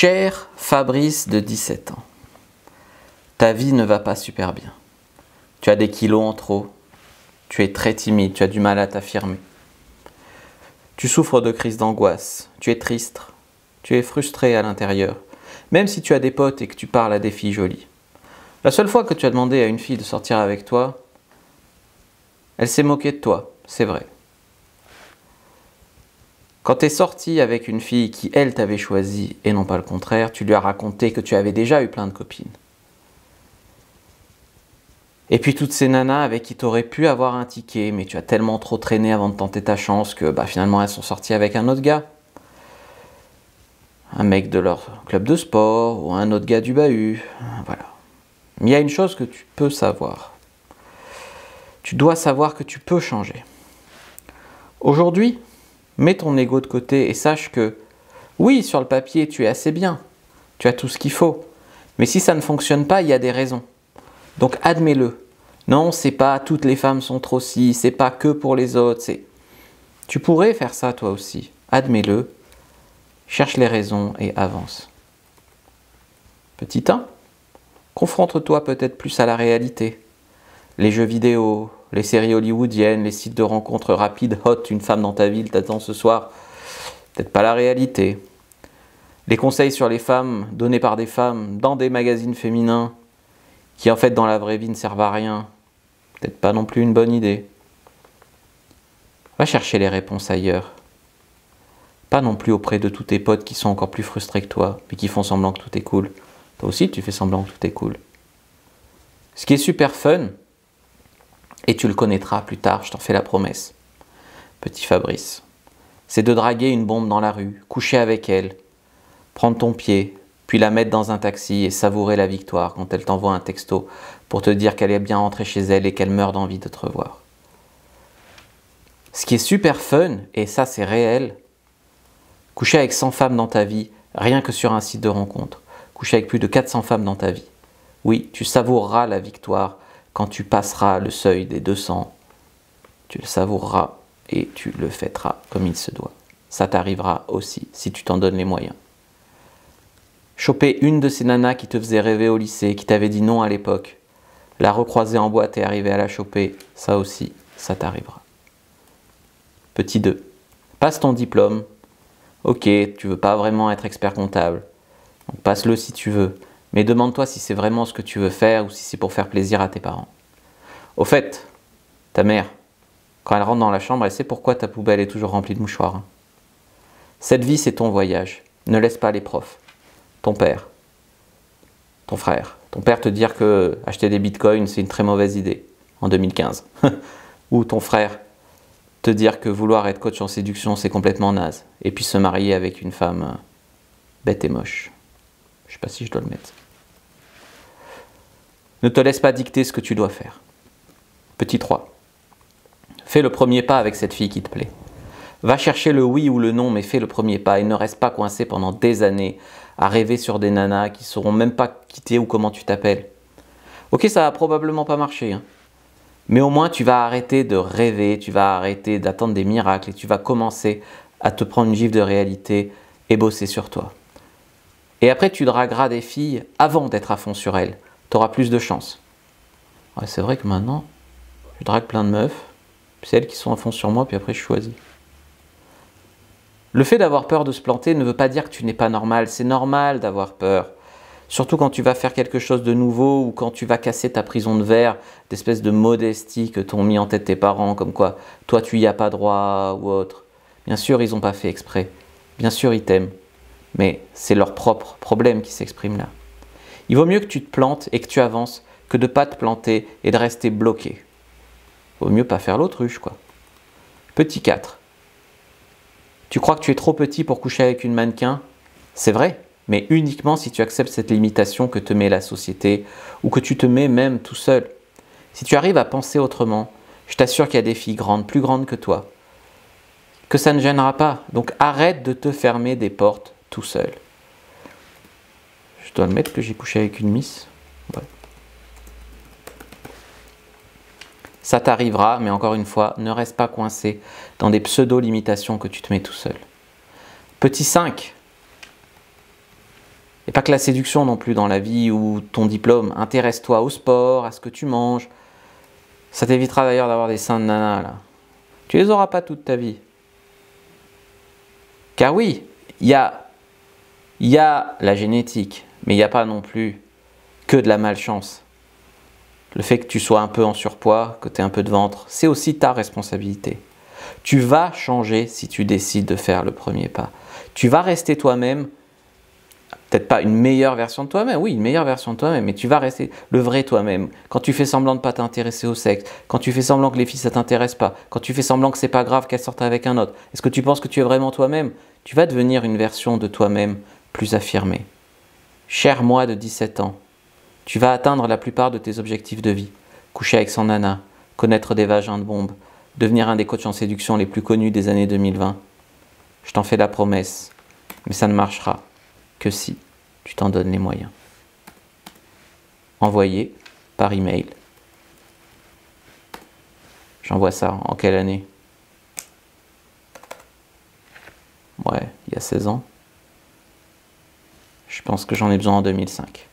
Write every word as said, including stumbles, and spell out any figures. Cher Fabrice de dix-sept ans, ta vie ne va pas super bien. Tu as des kilos en trop, tu es très timide, tu as du mal à t'affirmer. Tu souffres de crises d'angoisse, tu es triste, tu es frustré à l'intérieur, même si tu as des potes et que tu parles à des filles jolies. La seule fois que tu as demandé à une fille de sortir avec toi, elle s'est moquée de toi, c'est vrai. Quand tu es sorti avec une fille qui, elle, t'avait choisi et non pas le contraire, tu lui as raconté que tu avais déjà eu plein de copines. Et puis toutes ces nanas avec qui tu aurais pu avoir un ticket, mais tu as tellement trop traîné avant de tenter ta chance que bah, finalement elles sont sorties avec un autre gars. Un mec de leur club de sport ou un autre gars du bahut, voilà. Mais il y a une chose que tu peux savoir. Tu dois savoir que tu peux changer. Aujourd'hui, mets ton ego de côté et sache que, oui, sur le papier, tu es assez bien. Tu as tout ce qu'il faut. Mais si ça ne fonctionne pas, il y a des raisons. Donc, admets-le. Non, c'est pas toutes les femmes sont trop si, c'est pas que pour les autres. C'est... Tu pourrais faire ça toi aussi. Admets-le. Cherche les raisons et avance. Petit un, confronte-toi peut-être plus à la réalité. Les jeux vidéo, les séries hollywoodiennes, les sites de rencontres rapides, hot, une femme dans ta ville t'attend ce soir, peut-être pas la réalité. Les conseils sur les femmes, donnés par des femmes, dans des magazines féminins, qui en fait dans la vraie vie ne servent à rien, peut-être pas non plus une bonne idée. Va chercher les réponses ailleurs. Pas non plus auprès de tous tes potes qui sont encore plus frustrés que toi, mais qui font semblant que tout est cool. Toi aussi tu fais semblant que tout est cool. Ce qui est super fun, et tu le connaîtras plus tard, je t'en fais la promesse, petit Fabrice, c'est de draguer une bombe dans la rue, coucher avec elle, prendre ton pied, puis la mettre dans un taxi et savourer la victoire quand elle t'envoie un texto pour te dire qu'elle est bien rentrée chez elle et qu'elle meurt d'envie de te revoir. Ce qui est super fun, et ça c'est réel, coucher avec cent femmes dans ta vie, rien que sur un site de rencontre, coucher avec plus de quatre cents femmes dans ta vie. Oui, tu savoureras la victoire. Quand tu passeras le seuil des deux cents, tu le savoureras et tu le fêteras comme il se doit. Ça t'arrivera aussi si tu t'en donnes les moyens. Choper une de ces nanas qui te faisait rêver au lycée, qui t'avait dit non à l'époque, la recroiser en boîte et arriver à la choper, ça aussi, ça t'arrivera. Petit deux, passe ton diplôme. Ok, tu veux pas vraiment être expert comptable, donc passe-le si tu veux. Mais demande-toi si c'est vraiment ce que tu veux faire ou si c'est pour faire plaisir à tes parents. Au fait, ta mère, quand elle rentre dans la chambre, elle sait pourquoi ta poubelle est toujours remplie de mouchoirs. Cette vie, c'est ton voyage. Ne laisse pas les profs, ton père, ton frère, ton père te dire que acheter des bitcoins, c'est une très mauvaise idée en deux mille quinze. Ou ton frère te dire que vouloir être coach en séduction, c'est complètement naze. Et puis se marier avec une femme bête et moche. Je ne sais pas si je dois le mettre. Ne te laisse pas dicter ce que tu dois faire. Petit trois. Fais le premier pas avec cette fille qui te plaît. Va chercher le oui ou le non, mais fais le premier pas et ne reste pas coincé pendant des années à rêver sur des nanas qui ne sauront même pas quitter ou comment tu t'appelles. Ok, ça va probablement pas marcher, hein. Mais au moins tu vas arrêter de rêver, tu vas arrêter d'attendre des miracles et tu vas commencer à te prendre une gifle de réalité et bosser sur toi. Et après, tu dragueras des filles avant d'être à fond sur elles. Tu auras plus de chance. Ouais, c'est vrai que maintenant, je drague plein de meufs, puis c'est elles qui sont à fond sur moi, puis après je choisis. Le fait d'avoir peur de se planter ne veut pas dire que tu n'es pas normal. C'est normal d'avoir peur. Surtout quand tu vas faire quelque chose de nouveau ou quand tu vas casser ta prison de verre, d'espèce de modestie que t'ont mis en tête tes parents, comme quoi toi tu y as pas droit ou autre. Bien sûr, ils n'ont pas fait exprès. Bien sûr, ils t'aiment. Mais c'est leur propre problème qui s'exprime là. Il vaut mieux que tu te plantes et que tu avances que de ne pas te planter et de rester bloqué. Vaut mieux pas faire l'autruche, quoi. Petit quatre. Tu crois que tu es trop petit pour coucher avec une mannequin? C'est vrai, mais uniquement si tu acceptes cette limitation que te met la société ou que tu te mets même tout seul. Si tu arrives à penser autrement, je t'assure qu'il y a des filles grandes, plus grandes que toi, que ça ne gênera pas. Donc arrête de te fermer des portes tout seul. Je dois le mettre que j'ai couché avec une miss. Ouais. Ça t'arrivera, mais encore une fois, ne reste pas coincé dans des pseudo-limitations que tu te mets tout seul. Petit cinq. Et pas que la séduction non plus dans la vie ou ton diplôme. Intéresse-toi au sport, à ce que tu manges. Ça t'évitera d'ailleurs d'avoir des seins de nana, là. Tu les auras pas toute ta vie. Car oui, il y a, y a la génétique, mais il n'y a pas non plus que de la malchance. Le fait que tu sois un peu en surpoids, que tu aies un peu de ventre, c'est aussi ta responsabilité. Tu vas changer si tu décides de faire le premier pas. Tu vas rester toi-même, peut-être pas une meilleure version de toi-même, oui, une meilleure version de toi-même, mais tu vas rester le vrai toi-même. Quand tu fais semblant de ne pas t'intéresser au sexe, quand tu fais semblant que les filles ça t'intéresse pas, quand tu fais semblant que c'est pas grave qu'elles sortent avec un autre, est-ce que tu penses que tu es vraiment toi-même? Tu vas devenir une version de toi-même plus affirmée. Cher moi de dix-sept ans, tu vas atteindre la plupart de tes objectifs de vie. Coucher avec son nana, connaître des vagins de bombe, devenir un des coachs en séduction les plus connus des années deux mille vingt. Je t'en fais la promesse, mais ça ne marchera que si tu t'en donnes les moyens. Envoyé par email. J'envoie ça en quelle année? Ouais, il y a seize ans. Je pense que j'en ai besoin en deux mille cinq.